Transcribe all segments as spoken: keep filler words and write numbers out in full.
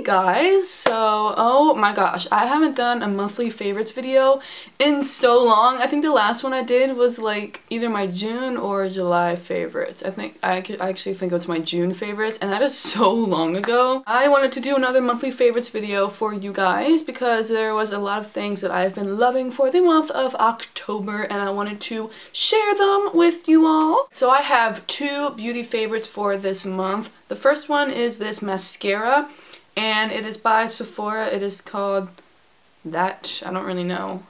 Hey guys, so oh my gosh, I haven't done a monthly favorites video in so long. I think the last one I did was like either my June or July favorites. I think I, could, I actually think it was my June favorites, and that is so long ago. I wanted to do another monthly favorites video for you guys because there was a lot of things that I've been loving for the month of October, and I wanted to share them with you all. So I have two beauty favorites for this month. The first one is this mascara. And it is by Sephora. It is called that. I don't really know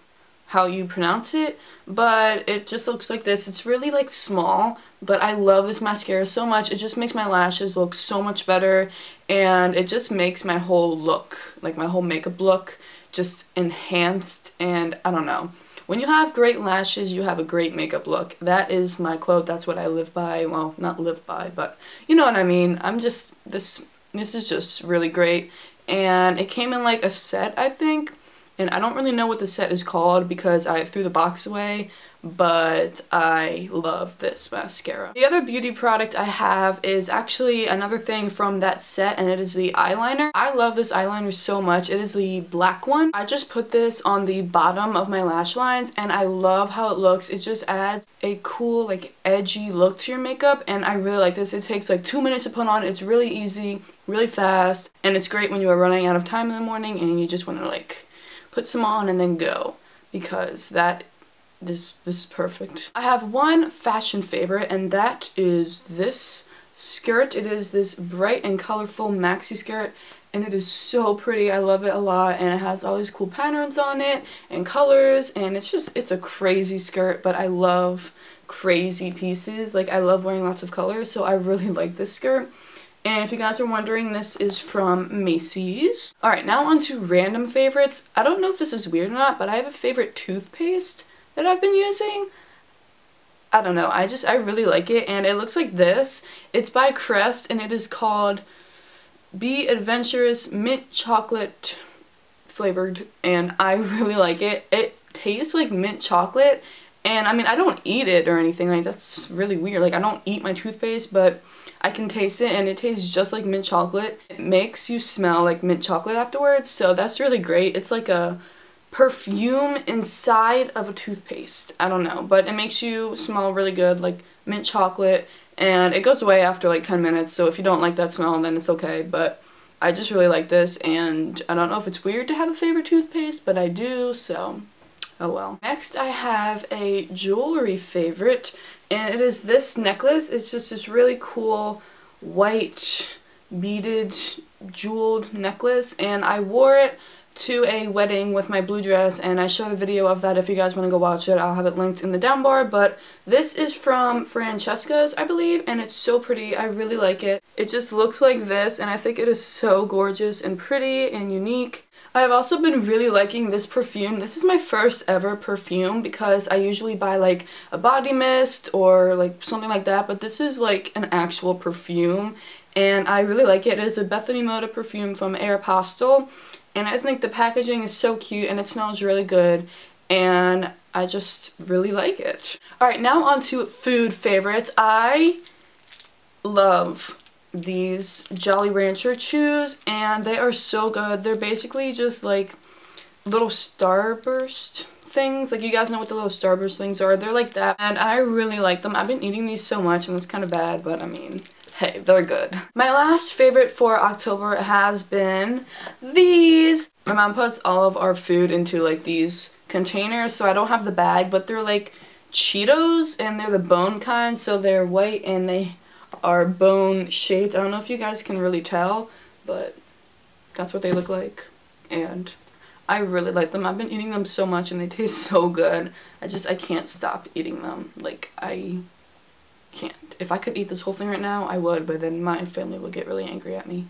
how you pronounce it, but it just looks like this. It's really like small, but I love this mascara so much. It just makes my lashes look so much better, and it just makes my whole look, like my whole makeup look, just enhanced. And I don't know. When you have great lashes, you have a great makeup look. That is my quote. That's what I live by. Well, not live by, but you know what I mean. I'm just this... This is just really great, and it came in like a set, I think, and I don't really know what the set is called because I threw the box away, but I love this mascara. The other beauty product I have is actually another thing from that set, and it is the eyeliner. I love this eyeliner so much. It is the black one. I just put this on the bottom of my lash lines, and I love how it looks. It just adds a cool, like, edgy look to your makeup, and I really like this. It takes like two minutes to put on. It's really easy, really fast, and it's great when you are running out of time in the morning and you just want to like put some on and then go, because that this this is perfect. I have one fashion favorite, and that is this skirt. It is this bright and colorful maxi skirt, and it is so pretty. I love it a lot, and it has all these cool patterns on it and colors, and it's just it's a crazy skirt, but I love crazy pieces. Like, I love wearing lots of colors, so I really like this skirt. And if you guys were wondering, this is from Macy's. Alright, now on to random favorites. I don't know if this is weird or not, but I have a favorite toothpaste that I've been using. I don't know. I just, I really like it. And it looks like this. It's by Crest, and it is called Be Adventurous Mint Chocolate Flavored. And I really like it. It tastes like mint chocolate. And I mean, I don't eat it or anything. Like, that's really weird. Like, I don't eat my toothpaste, but I can taste it, and it tastes just like mint chocolate. It makes you smell like mint chocolate afterwards, so that's really great. It's like a perfume inside of a toothpaste. I don't know, but it makes you smell really good, like mint chocolate, and it goes away after like ten minutes, so if you don't like that smell, then it's okay, but I just really like this, and I don't know if it's weird to have a favorite toothpaste, but I do, so oh well. Next, I have a jewelry favorite, and it is this necklace. It's just this really cool white beaded jeweled necklace, and I wore it to a wedding with my blue dress, and I showed a video of that. If you guys want to go watch it, I'll have it linked in the down bar, but this is from Francesca's, I believe, and it's so pretty. I really like it. It just looks like this, and I think it is so gorgeous and pretty and unique. I've also been really liking this perfume. This is my first ever perfume because I usually buy like a body mist or like something like that, but this is like an actual perfume, and I really like it. It is a Bethany Mota perfume from Aeropostale, and I think the packaging is so cute, and it smells really good, and I just really like it. Alright, now on to food favorites. I love these Jolly Rancher chews, and they are so good. They're basically just like little starburst things. Like, you guys know what the little starburst things are. They're like that, and I really like them. I've been eating these so much, and it's kind of bad, but I mean, hey, they're good. My last favorite for October has been these. My mom puts all of our food into like these containers, so I don't have the bag, but they're like Cheetos, and they're the bone kind, so they're white and they are bone shaped. I don't know if you guys can really tell, but that's what they look like, and I really like them. I've been eating them so much, and they taste so good. I just I can't stop eating them. Like, I can't. If I could eat this whole thing right now, I would, but then my family would get really angry at me.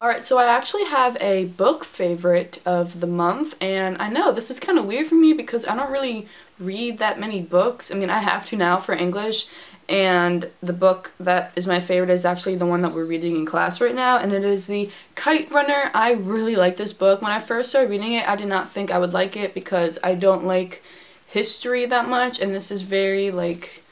Alright, so I actually have a book favorite of the month, and I know this is kind of weird for me because I don't really read that many books. I mean, I have to now for English, and the book that is my favorite is actually the one that we're reading in class right now, and it is the Kite Runner. I really like this book. When I first started reading it, I did not think I would like it because I don't like history that much, and this is very like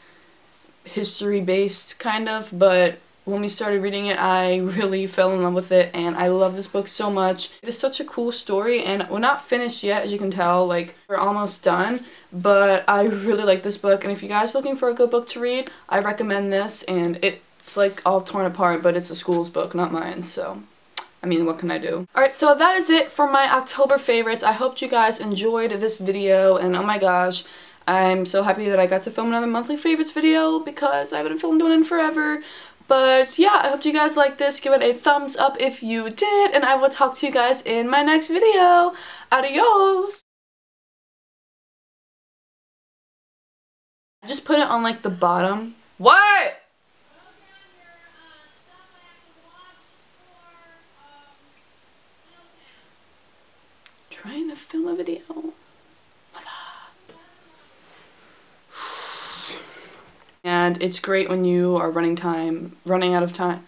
history based kind of, but when we started reading it, I really fell in love with it, and I love this book so much. It is such a cool story, and we're not finished yet, as you can tell. Like, we're almost done, but I really like this book, and if you guys are looking for a good book to read, I recommend this, and it's like all torn apart, but it's a school's book, not mine, so... I mean, what can I do? Alright, so that is it for my October favorites. I hope you guys enjoyed this video, and oh my gosh, I'm so happy that I got to film another monthly favorites video because I haven't filmed one in forever. But yeah, I hope you guys liked this. Give it a thumbs up if you did, and I will talk to you guys in my next video. Adios! I just put it on like the bottom. What? Trying to film a video. And it's great when you are running time, running out of time.